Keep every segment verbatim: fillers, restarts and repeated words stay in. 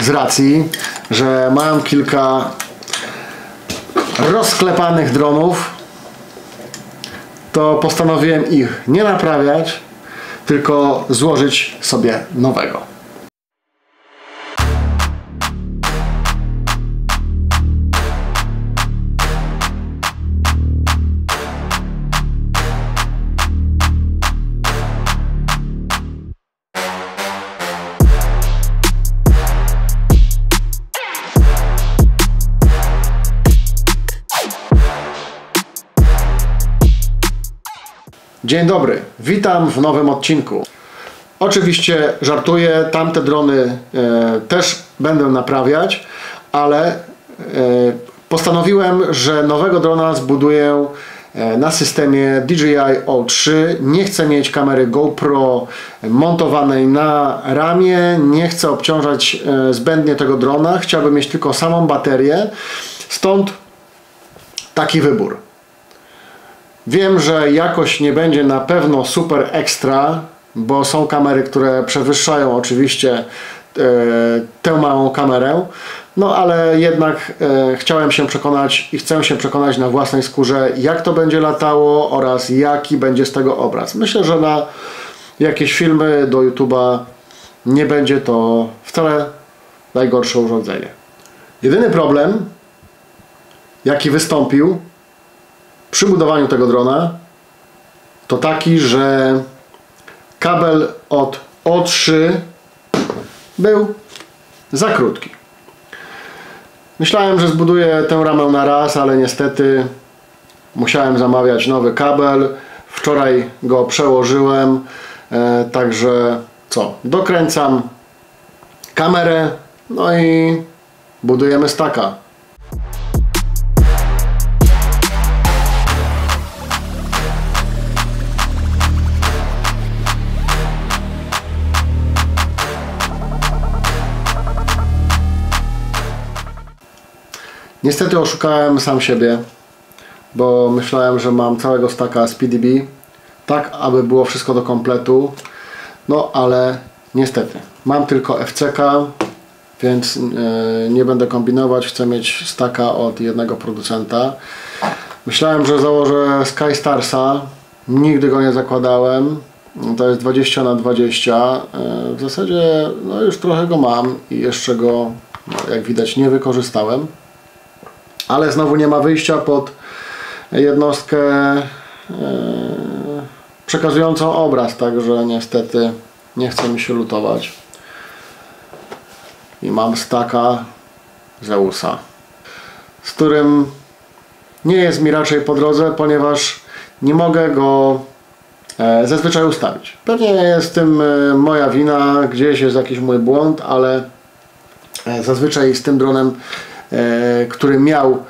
Z racji, że mam kilka rozklepanych dronów, to postanowiłem ich nie naprawiać, tylko złożyć sobie nowego. Dzień dobry, witam w nowym odcinku. Oczywiście żartuję, tamte drony e, też będę naprawiać, ale e, postanowiłem, że nowego drona zbuduję e, na systemie D J I O trzy. Nie chcę mieć kamery GoPro montowanej na ramię, nie chcę obciążać e, zbędnie tego drona, chciałbym mieć tylko samą baterię, stąd taki wybór. Wiem, że jakość nie będzie na pewno super ekstra, bo są kamery, które przewyższają oczywiście e, tę małą kamerę, no ale jednak e, chciałem się przekonać i chcę się przekonać na własnej skórze, jak to będzie latało oraz jaki będzie z tego obraz. Myślę, że na jakieś filmy do YouTube'a nie będzie to wcale najgorsze urządzenie. Jedyny problem, jaki wystąpił przy budowaniu tego drona, to taki, że kabel od O trzy był za krótki. Myślałem, że zbuduję tę ramę na raz, ale niestety musiałem zamawiać nowy kabel. Wczoraj go przełożyłem, e, także co? Dokręcam kamerę, no i budujemy staka. Niestety oszukałem sam siebie, bo myślałem, że mam całego staka SpeedyBee, tak aby było wszystko do kompletu, no ale niestety mam tylko F C K, więc yy, nie będę kombinować, chcę mieć staka od jednego producenta. Myślałem, że założę Skystarsa, nigdy go nie zakładałem, to jest dwadzieścia na dwadzieścia, yy, w zasadzie no już trochę go mam i jeszcze go, jak widać, nie wykorzystałem. Ale znowu nie ma wyjścia pod jednostkę przekazującą obraz, także niestety nie chce mi się lutować. I mam staka Zeusa, z którym nie jest mi raczej po drodze, ponieważ nie mogę go zazwyczaj ustawić. Pewnie jest w tym moja wina, gdzieś jest jakiś mój błąd, ale zazwyczaj z tym dronem, który miał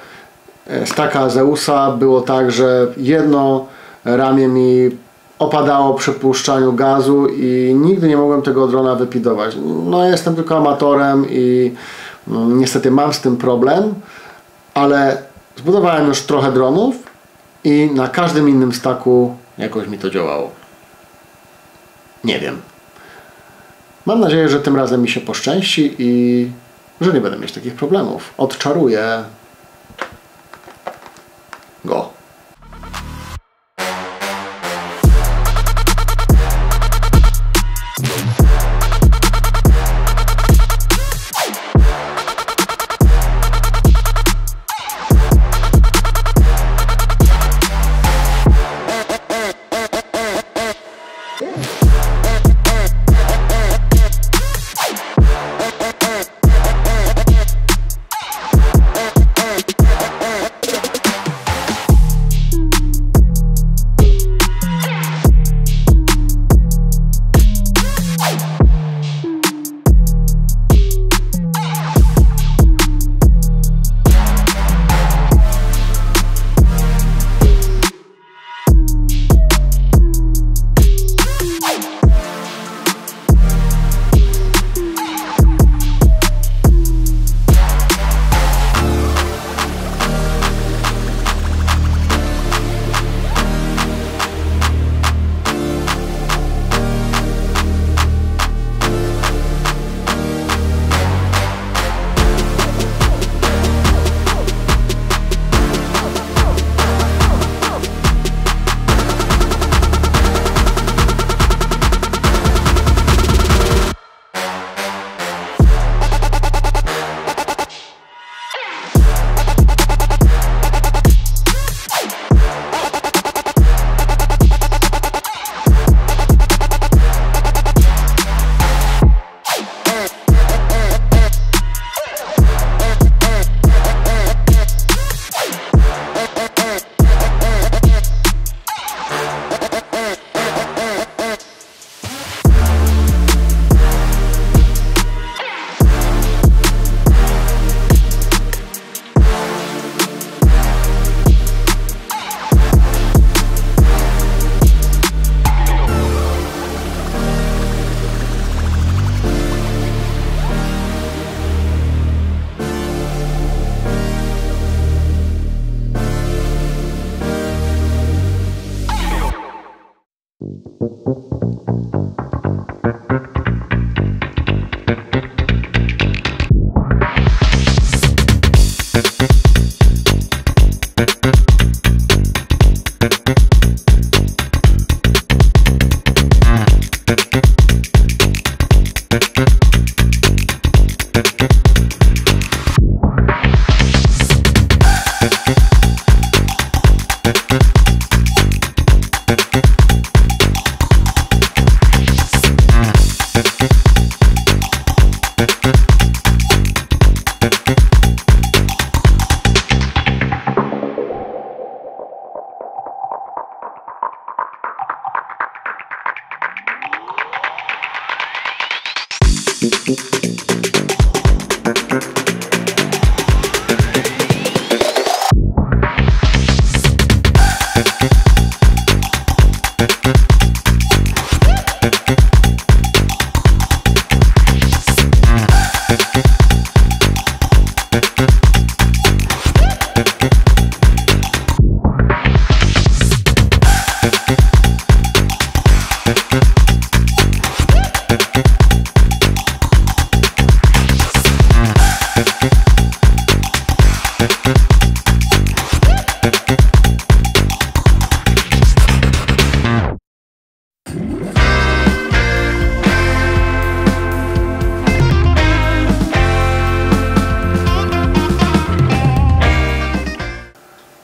staka Zeusa, było tak, że jedno ramię mi opadało przy puszczaniu gazu i nigdy nie mogłem tego drona wypidować. No, jestem tylko amatorem i niestety mam z tym problem, ale zbudowałem już trochę dronów i na każdym innym staku jakoś mi to działało. Nie wiem. Mam nadzieję, że tym razem mi się poszczęści i że nie będę mieć takich problemów. Odczaruję go.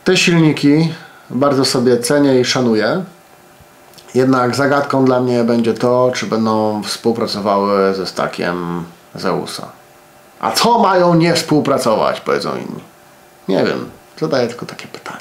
Te silniki bardzo sobie cenię i szanuję, jednak zagadką dla mnie będzie to, czy będą współpracowały ze stakiem Zeusa. A co mają nie współpracować, powiedzą inni? Nie wiem, zadaję tylko takie pytanie.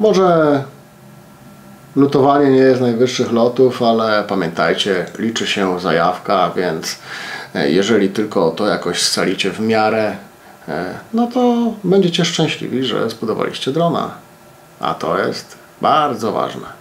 Może lutowanie nie jest najwyższych lotów, ale pamiętajcie, liczy się zajawka, więc jeżeli tylko to jakoś scalicie w miarę, no to będziecie szczęśliwi, że zbudowaliście drona. A to jest bardzo ważne.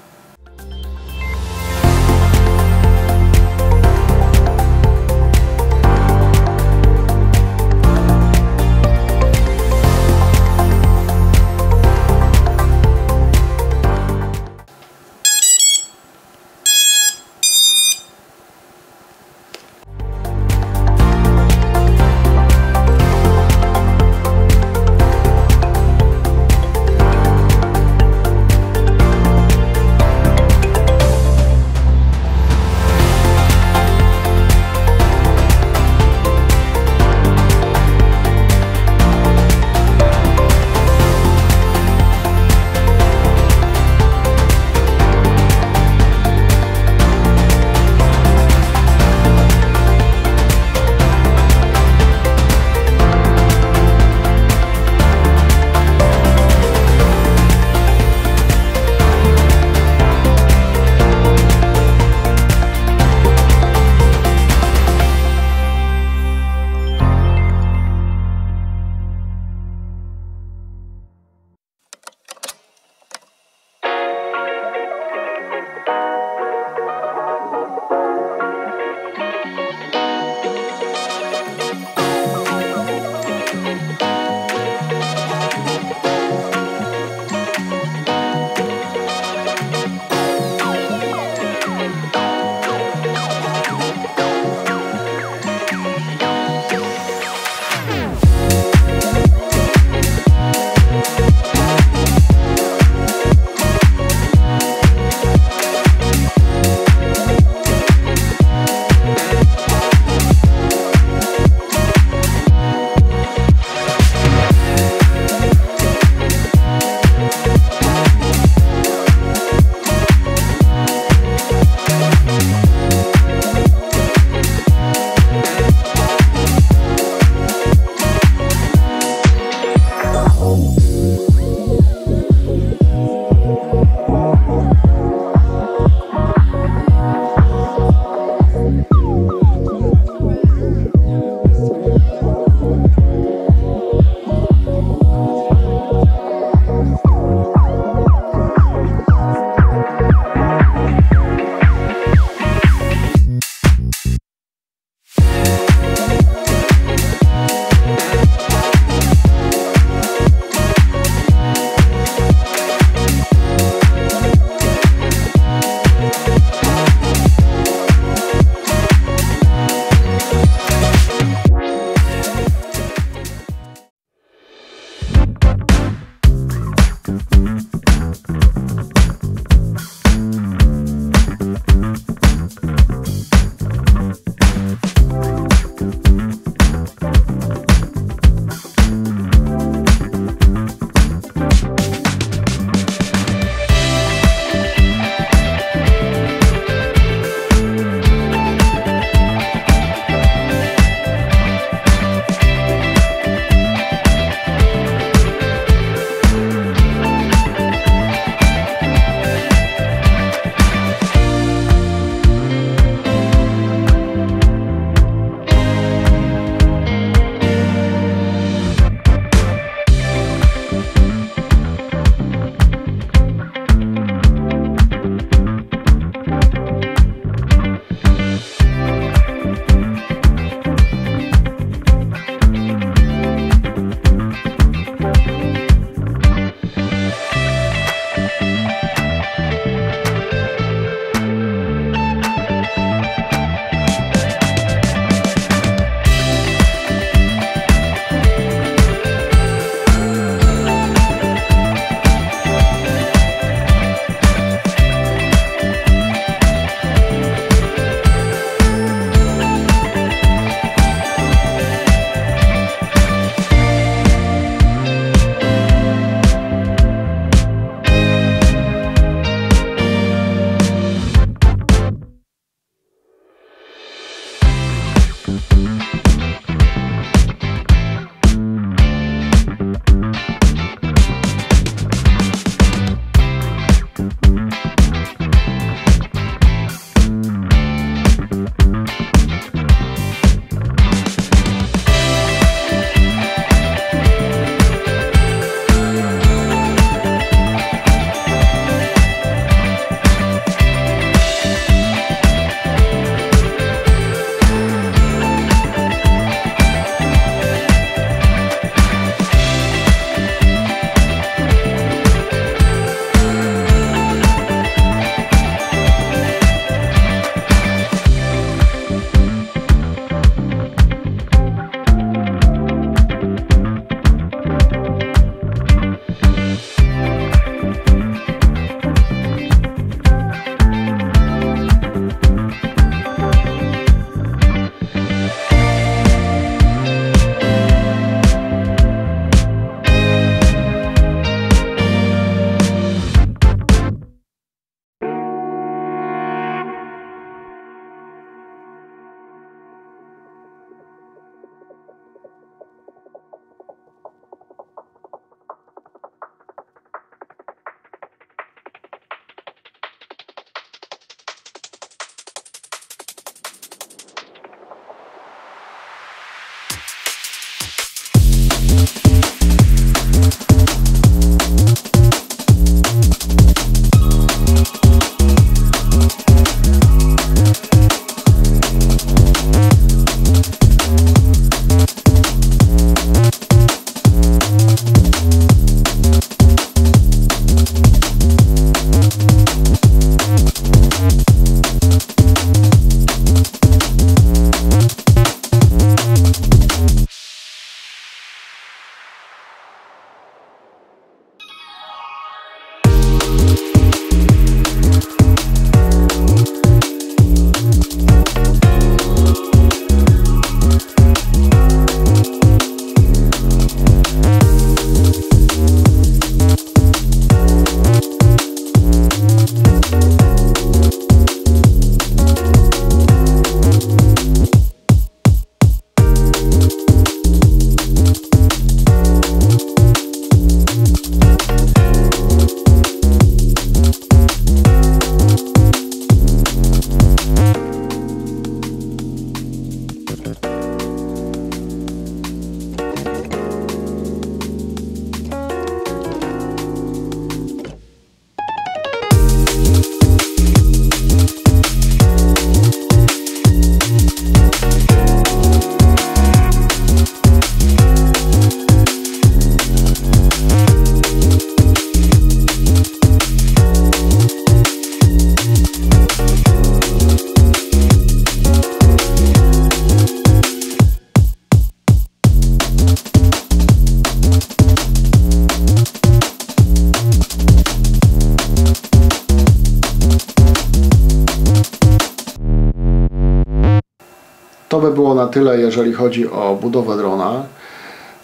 To by było na tyle, jeżeli chodzi o budowę drona.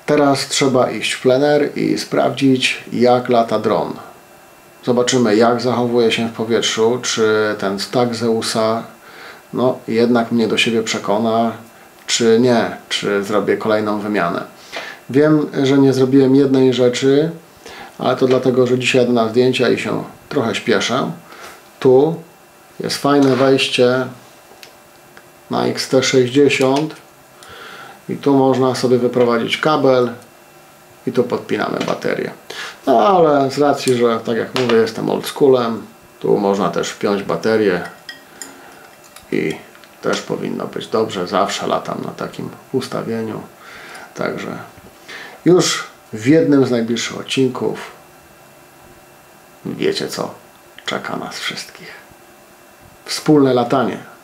Teraz trzeba iść w plener i sprawdzić, jak lata dron. Zobaczymy, jak zachowuje się w powietrzu, czy ten stak Zeusa no, jednak mnie do siebie przekona, czy nie, czy zrobię kolejną wymianę. Wiem, że nie zrobiłem jednej rzeczy, ale to dlatego, że dzisiaj jadę na zdjęcia i się trochę śpieszę. Tu jest fajne wejście na X T sześćdziesiąt i tu można sobie wyprowadzić kabel i tu podpinamy baterię. No ale z racji, że tak jak mówię, jestem oldschoolem, tu można też wpiąć baterię i też powinno być dobrze. Zawsze latam na takim ustawieniu. Także już w jednym z najbliższych odcinków wiecie co czeka nas wszystkich. Wspólne latanie.